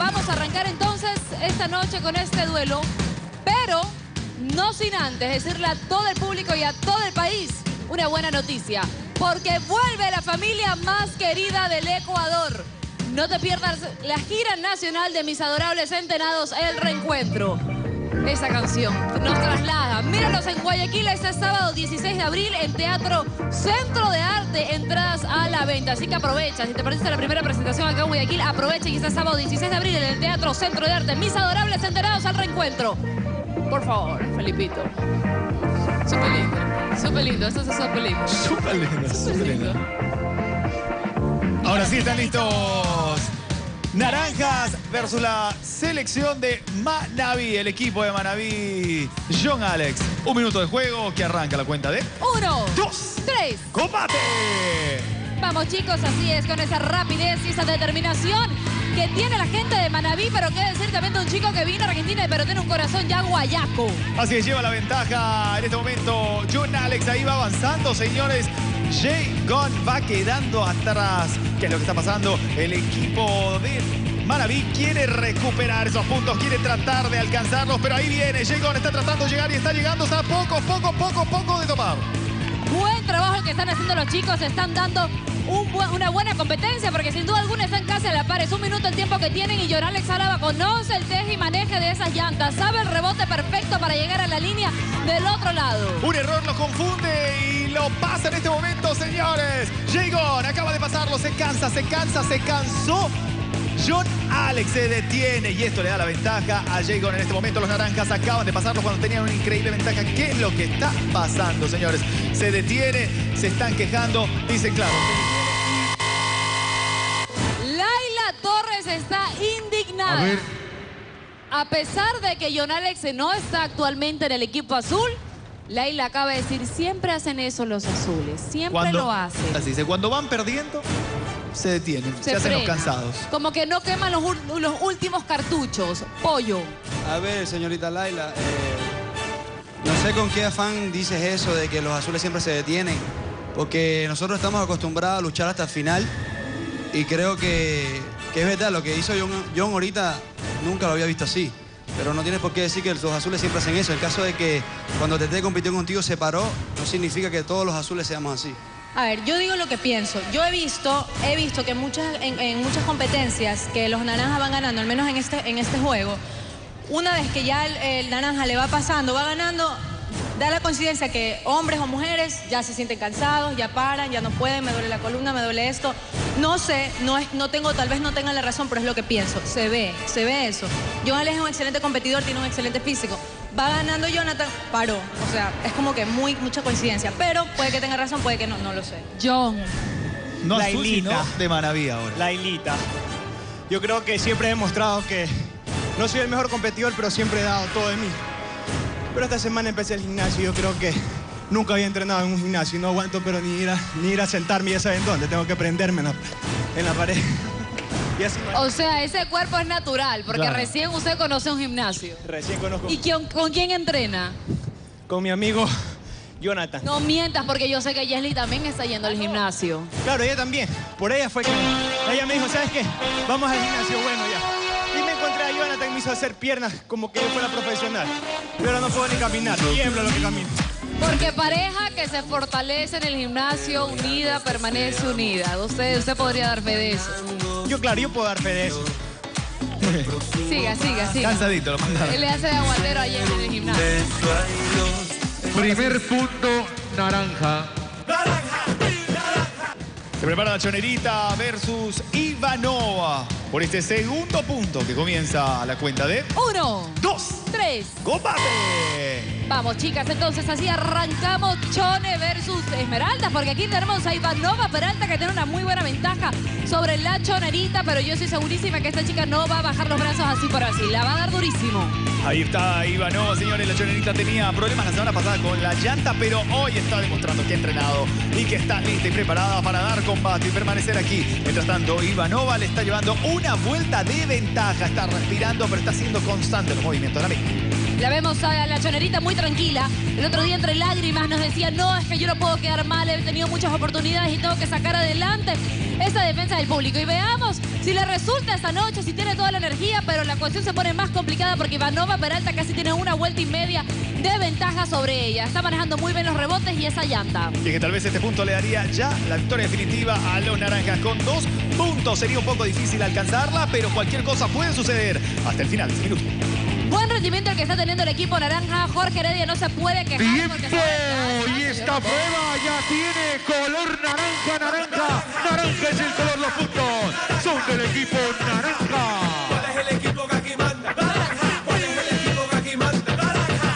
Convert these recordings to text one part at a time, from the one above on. Vamos a arrancar entonces esta noche con este duelo, pero no sin antes decirle a todo el público y a todo el país una buena noticia, porque vuelve la familia más querida del Ecuador. No te pierdas la gira nacional de mis adorables entenados, El Reencuentro. Esa canción nos traslada. Míralos en Guayaquil este sábado 16 de abril en Teatro Centro de Arte. Entradas a la venta. Así que aprovecha. Si te perdiste la primera presentación acá en Guayaquil, aprovecha y este sábado 16 de abril en el Teatro Centro de Arte. Mis adorables enterados al reencuentro. Por favor, Felipito. Súper lindo. Súper lindo. Eso es súper lindo. Súper lindo. Súper lindo. Ahora sí están listos. Naranjas versus la selección de Manabí, el equipo de Manabí. John Alex, un minuto de juego que arranca la cuenta de... 1, 2, 3. ¡Combate! Vamos chicos, así es, con esa rapidez y esa determinación que tiene la gente de Manabí, pero qué decir también de un chico que vino a Argentina, pero tiene un corazón ya guayaco. Así que lleva la ventaja en este momento. John Alex ahí va avanzando, señores. Jay Gunn va quedando atrás. ¿Qué es lo que está pasando? El equipo de Manabí quiere recuperar esos puntos, quiere tratar de alcanzarlos, pero ahí viene Jay Gunn, está tratando de llegar y está llegando, está poco de tomar. Buen trabajo el que están haciendo los chicos, están dando una buena competencia, porque sin duda alguna están casi a la par. Es un minuto el tiempo que tienen y John Alex Álava conoce el teje y maneje de esas llantas, sabe el rebote perfecto para llegar a la línea del otro lado. Un error lo confunde y lo pasa en este momento, señores. Jay Gunn acaba de pasarlo, se cansó. John Alex se detiene y esto le da la ventaja a Jay Gunn en este momento. Los naranjas acaban de pasarlo cuando tenían una increíble ventaja. ¿Qué es lo que está pasando, señores? Se detiene, se están quejando, dicen claro. Laila Torres está indignada. A pesar de que John Alex no está actualmente en el equipo azul, Laila acaba de decir, siempre hacen eso los azules, siempre lo hacen. Así dice, cuando van perdiendo... se detienen, se hacen los cansados. Como que no queman los últimos cartuchos. Pollo. A ver, señorita Laila, no sé con qué afán dices eso de que los azules siempre se detienen, porque nosotros estamos acostumbrados a luchar hasta el final y creo que es verdad, lo que hizo John ahorita nunca lo había visto así, pero no tienes por qué decir que los azules siempre hacen eso. El caso de que cuando Tete compitió contigo se paró, no significa que todos los azules seamos así. A ver, yo digo lo que pienso. Yo he visto que en muchas competencias que los naranjas van ganando, al menos en este juego, una vez que ya el naranja le va pasando, va ganando, da la coincidencia que hombres o mujeres ya se sienten cansados, ya paran, ya no pueden, me duele la columna, me duele esto. No sé, tal vez no tengan la razón, pero es lo que pienso. Se ve eso. John Alex es un excelente competidor, tiene un excelente físico. Va ganando Jonathan, paró. O sea, es como que mucha coincidencia. Pero puede que tenga razón, puede que no, no lo sé. John. No Lailita. De maravilla ahora. Lailita. Yo creo que siempre he demostrado que no soy el mejor competidor, pero siempre he dado todo de mí. Pero esta semana empecé el gimnasio y yo creo que nunca había entrenado en un gimnasio. Y no aguanto, pero ni ir a sentarme, ya saben dónde. Tengo que prenderme en la pared. O sea, ese cuerpo es natural, porque claro, recién usted conoce un gimnasio. Recién conozco. ¿Y con quién entrena? Con mi amigo Jonathan. No mientas, porque yo sé que Jessely también está yendo al gimnasio. Claro, ella también. Por ella fue que... ella me dijo, ¿sabes qué? Vamos al gimnasio, bueno, ya. Y me encontré a Jonathan y me hizo hacer piernas como que yo fuera profesional. Pero no puedo ni caminar, tiemblo lo que camino. Porque pareja que se fortalece en el gimnasio, unida, permanece unida. Usted podría dar fe de eso. Yo puedo dar fe de eso. Siga. Cansadito, lo mandaron. Él le hace de aguatero ayer en el gimnasio. Primer punto, naranja. Se prepara la chonerita versus Ivanova por este segundo punto que comienza la cuenta de... 1, 2, 3. ¡Combate! Vamos, chicas, entonces así arrancamos Chone versus Esmeraldas, porque aquí tenemos a Ivanova Peralta, que tiene una muy buena ventaja sobre la chonerita, pero yo estoy segurísima que esta chica no va a bajar los brazos así por así, la va a dar durísimo. Ahí está Ivanova, señores, la chonerita tenía problemas la semana pasada con la llanta, pero hoy está demostrando que ha entrenado y que está lista y preparada para dar combate y permanecer aquí. Mientras tanto, Ivanova le está llevando una vuelta de ventaja, está respirando, pero está siendo constante los movimientos ahora mismo. La vemos a la chonerita muy tranquila. El otro día entre lágrimas nos decía, no, es que yo no puedo quedar mal, he tenido muchas oportunidades y tengo que sacar adelante esa defensa del público. Y veamos si le resulta esta noche, si tiene toda la energía Italia, pero la cuestión se pone más complicada porque Ivanova Peralta casi tiene una vuelta y media de ventaja sobre ella. Está manejando muy bien los rebotes y esa llanta. Y que tal vez este punto le daría ya la victoria definitiva a los naranjas. Con 2 puntos sería un poco difícil alcanzarla, pero cualquier cosa puede suceder hasta el final del minuto. Buen rendimiento el que está teniendo el equipo naranja. Jorge Heredia no se puede quejar. ¡Tiempo! Y esta prueba ya tiene color naranja, naranja. Naranja es el color, los puntos son del equipo naranja. ¿Cuál es el equipo que aquí manda? Naranja. ¿Cuál es el equipo que aquí manda? Naranja.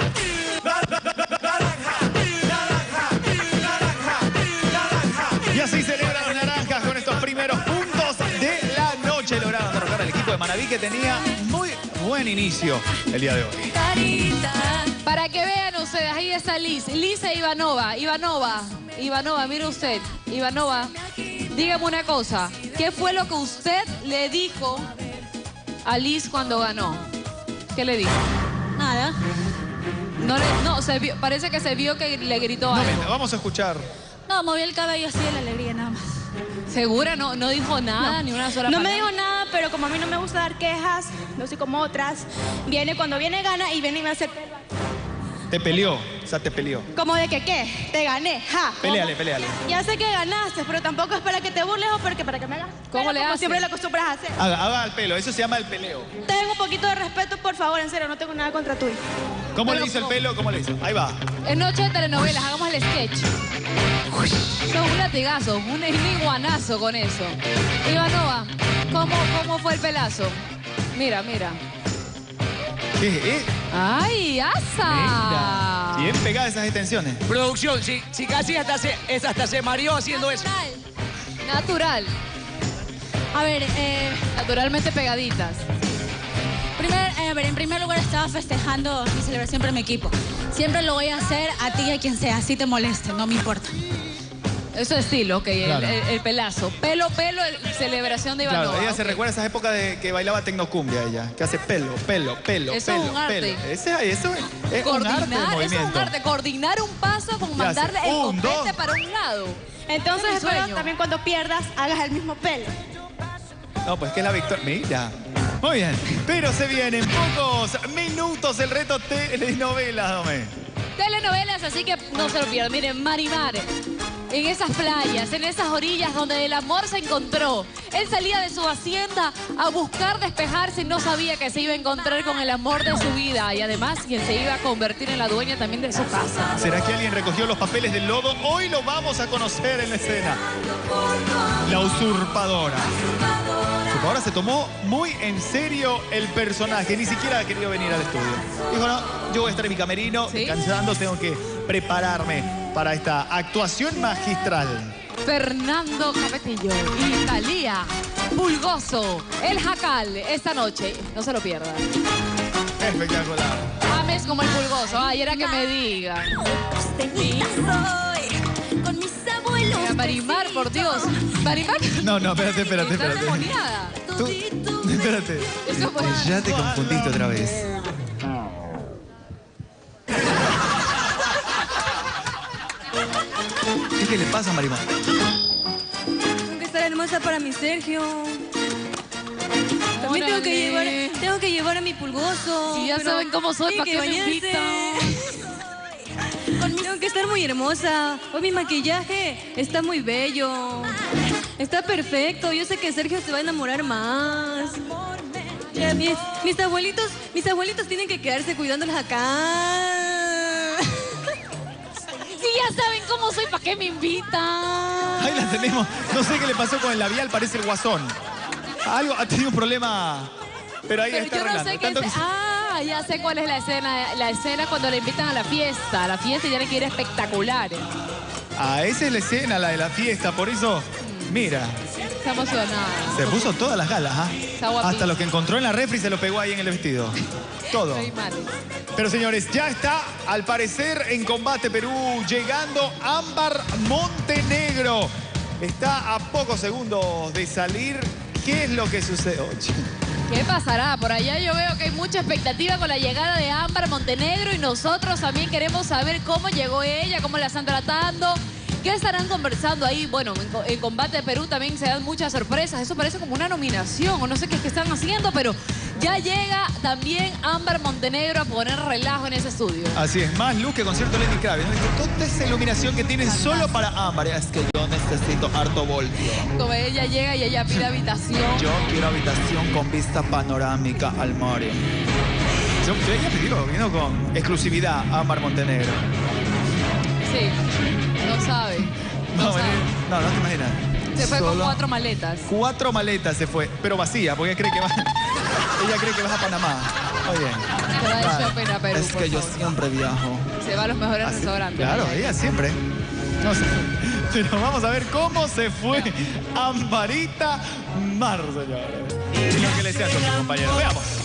Naranja. Naranja. Naranja. Y así celebran los naranjas con estos primeros puntos de la noche. Lograron derrotar al equipo de Manaví, que tenía muy buen inicio el día de hoy. Para que vean ustedes, ahí está Liz. Liz e Ivanova. Ivanova, mire usted. Ivanova, dígame una cosa. ¿Qué fue lo que usted le dijo a Liz cuando ganó? ¿Qué le dijo? Nada. Parece que se vio que le gritó algo. Vamos a escuchar. No, moví el cabello así de la alegría nada más. ¿Segura? No dijo nada, ni una sola palabra. No me dijo nada, pero como a mí no me gusta dar quejas, no soy como otras, cuando viene gana y viene y me hace... Te peleó, o sea, te peleó. Como de que, ¿qué? Te gané, ja. Peleale. Ya sé que ganaste, pero tampoco es para que te burles o para que me hagas. ¿Cómo le haces? Como siempre lo acostumbras a hacer. Haga el pelo, eso se llama el peleo. Tengo un poquito de respeto, por favor, en serio, no tengo nada contra tú. ¿Cómo le hizo el pelo? ¿Cómo le hizo? Ahí va. Es noche de telenovelas, hagamos el sketch. Son un latigazo, un iguanazo con eso. Ivanova, ¿cómo fue el pelazo? Mira. ¿Qué? ¡Ay, asa! Bien pegadas esas extensiones. Producción, si casi hasta se mareó haciendo eso. Natural. A ver, naturalmente pegaditas. En primer lugar, estaba festejando mi celebración por mi equipo. Siempre lo voy a hacer a ti y a quien sea, así te moleste, no me importa. Eso es estilo, ok, claro. el pelazo. Pelo, celebración de Ivanova. Claro, ella se recuerda a esas épocas de que bailaba tecnocumbia ella, que hace pelo. Eso es un arte. Eso es un arte, coordinar un paso con mandarle el copete para un lado. Entonces, espero también cuando pierdas, hagas el mismo pelo. No, pues que es la victoria. Mira. Muy bien, pero se viene en pocos minutos el reto telenovelas, Domé. Telenovelas, así que no se lo pierdan. Miren, Marimar, en esas playas, en esas orillas donde el amor se encontró. Él salía de su hacienda a buscar despejarse y no sabía que se iba a encontrar con el amor de su vida. Y además, quien se iba a convertir en la dueña también de su casa. ¿Será que alguien recogió los papeles del lodo? Hoy lo vamos a conocer en la escena. La usurpadora. Ahora se tomó muy en serio el personaje, ni siquiera ha querido venir al estudio. Dijo, no, yo voy a estar en mi camerino, descansando, tengo que prepararme para esta actuación magistral. Fernando Capetillo y Natalia Pulgoso, El Jacal, esta noche, no se lo pierdan. Espectacular. Ames como el Pulgoso, ay, era que me digan. Marimar, por Dios. Marimar. No, espérate. ¿Tú? Espérate. Eso fue... Ya te confundiste otra vez. ¿Qué le pasa, Marimar? Tengo que estar hermosa para mi Sergio. También tengo que llevar a mi Pulgoso. Si ya saben cómo soy, ¿para qué me invitan? Tengo que estar muy hermosa. Hoy mi maquillaje está muy bello. Está perfecto. Yo sé que Sergio se va a enamorar más. Mis abuelitos tienen que quedarse cuidándolos acá. Si ya saben cómo soy, ¿para qué me invitan? Ahí la tenemos. No sé qué le pasó con el labial, parece el Guasón. Algo, ha tenido un problema. Pero ahí está arreglando. Ya sé cuál es la escena cuando le invitan a la fiesta tiene que ir espectacular. Ah, esa es la escena, la de la fiesta, por eso, mira. Está emocionada. Se puso todas las galas, ¿ah? Hasta lo que encontró en la refri se lo pegó ahí en el vestido. Todo. Pero señores, ya está, al parecer, en Combate Perú, llegando Ámbar Montenegro. Está a pocos segundos de salir. ¿Qué es lo que sucede hoy? ¿Qué pasará? Por allá yo veo que hay mucha expectativa con la llegada de Ámbar Montenegro y nosotros también queremos saber cómo llegó ella, cómo la están tratando, qué estarán conversando ahí. Bueno, en Combate Perú también se dan muchas sorpresas. Eso parece como una nominación o no sé qué es que están haciendo, pero Ya llega también Ámbar Montenegro a poner relajo en ese estudio. Así es, más luz que concierto Lenny Kravitz. Toda esa iluminación que tienen solo para Ámbar. Es que yo necesito harto voltio. Como ella llega y ella pide habitación. Yo quiero habitación con vista panorámica al mar. Yo ya te digo, vino con exclusividad Ámbar Montenegro. Sí, no sabe. No te imaginas. Se fue con 4 maletas. 4 maletas se fue, pero vacía, porque cree que va... Ella cree que vas a Panamá. Oye. Se va de shopping a Perú. Es que yo siempre viajo. Se va a los mejores restaurantes. Claro, ella siempre. No sé. Pero vamos a ver cómo se fue Ambarita Mar, señores. Y lo que le decía a su compañero. Veamos.